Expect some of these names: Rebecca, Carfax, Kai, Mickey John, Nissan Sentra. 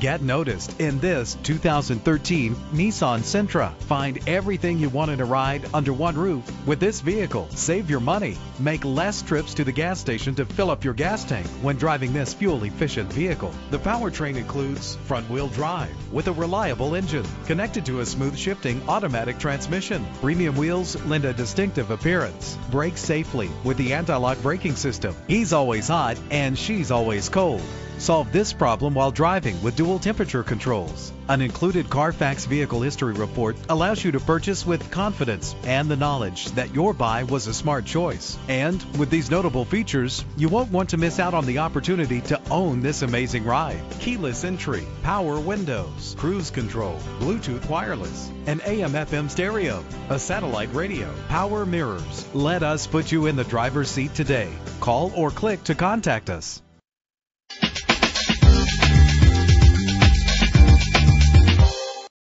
Get noticed in this 2013 Nissan Sentra. Find everything you want in a ride under one roof with this vehicle. Save your money. Make less trips to the gas station to fill up your gas tank when driving this fuel-efficient vehicle. The powertrain includes front-wheel drive with a reliable engine connected to a smooth shifting automatic transmission. Premium wheels lend a distinctive appearance. Brake safely with the anti-lock braking system. He's always hot and she's always cold. Solve this problem while driving with dual temperature controls. An included Carfax vehicle history report allows you to purchase with confidence and the knowledge that your buy was a smart choice. And with these notable features, you won't want to miss out on the opportunity to own this amazing ride. Keyless entry, power windows, cruise control, Bluetooth wireless, an AM/FM stereo, a satellite radio, power mirrors. Let us put you in the driver's seat today. Call or click to contact us.